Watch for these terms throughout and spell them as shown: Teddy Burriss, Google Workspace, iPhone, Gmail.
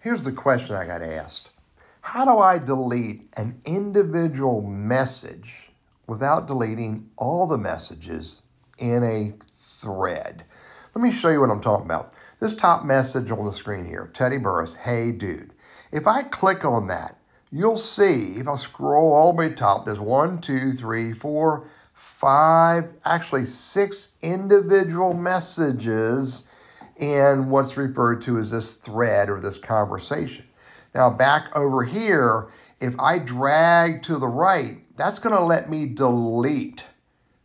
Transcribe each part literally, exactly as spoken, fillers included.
Here's the question I got asked. How do I delete an individual message without deleting all the messages in a thread? Let me show you what I'm talking about. This top message on the screen here, Teddy Burriss, hey dude. If I click on that, you'll see, if I scroll all the way to the top, there's one, two, three, four, five, actually six individual messages in what's referred to as this thread or this conversation. Now back over here, if I drag to the right, that's gonna let me delete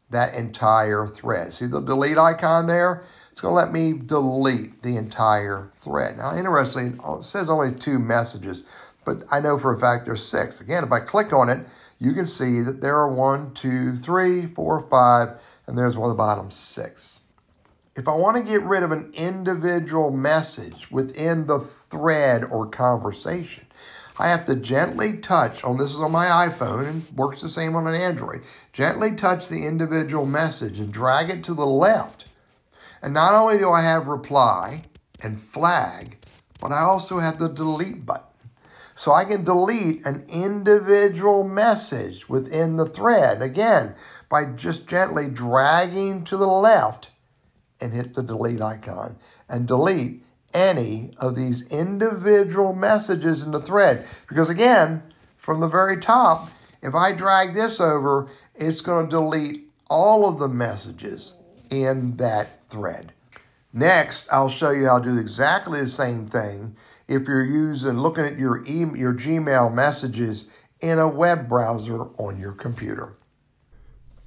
that entire thread. See the delete icon there? It's gonna let me delete the entire thread. Now interestingly, it says only two messages, but I know for a fact there's six. Again, if I click on it, you can see that there are one, two, three, four, five, and there's one at the bottom, six. If I want to get rid of an individual message within the thread or conversation, I have to gently touch on, this is on my iPhone and works the same on an Android, gently touch the individual message and drag it to the left. And not only do I have reply and flag, but I also have the delete button. So I can delete an individual message within the thread, again, by just gently dragging to the left and hit the delete icon and delete any of these individual messages in the thread. Because again, from the very top, if I drag this over, it's going to delete all of the messages in that thread. Next, I'll show you how to do exactly the same thing if you're using, looking at your, e your Gmail messages in a web browser on your computer.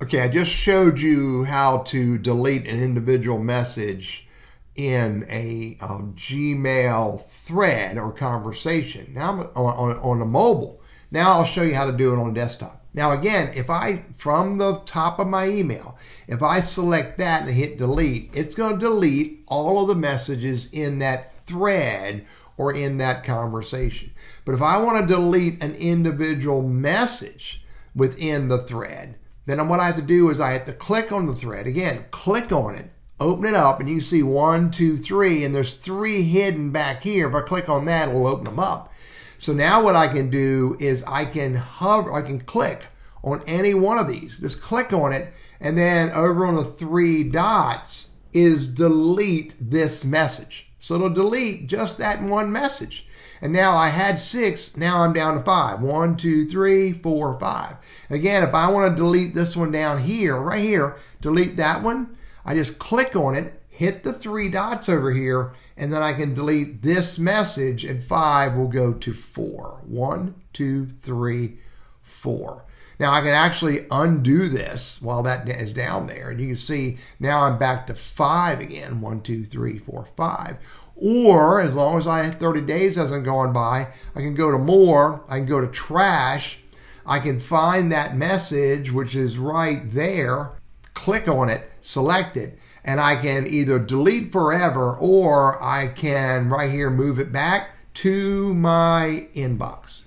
Okay, I just showed you how to delete an individual message in a, a Gmail thread or conversation. Now I'm on, on, on a mobile. Now I'll show you how to do it on desktop. Now again, if I, from the top of my email, if I select that and hit delete, it's going to delete all of the messages in that thread or in that conversation. But if I want to delete an individual message within the thread, then what I have to do is I have to click on the thread. Again, click on it, open it up, and you see one, two, three, and there's three hidden back here. If I click on that, it'll open them up. So now what I can do is I can hover, I can click on any one of these. Just click on it, and then over on the three dots is delete this message. So it'll delete just that one message. And now I had six, now I'm down to five. One, two, three, four, five. And again, if I want to delete this one down here, right here, delete that one, I just click on it, hit the three dots over here, and then I can delete this message, and five will go to four. One, two, three, four. Now I can actually undo this while that is down there, and you can see now I'm back to five again. One, two, three, four, five. Or as long as I have thirty days hasn't gone by, I can go to more, I can go to trash, I can find that message which is right there, click on it, select it, and I can either delete forever or I can right here move it back to my inbox.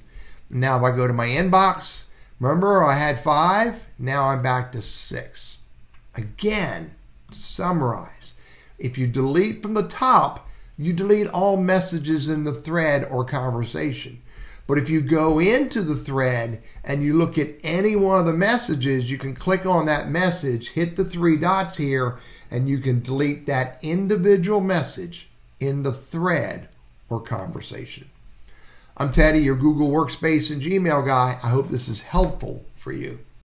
Now if I go to my inbox, remember I had five, now I'm back to six. Again, to summarize, if you delete from the top, you delete all messages in the thread or conversation. But if you go into the thread and you look at any one of the messages, you can click on that message, hit the three dots here, and you can delete that individual message in the thread or conversation. I'm Teddy, your Google Workspace and Gmail guy. I hope this is helpful for you.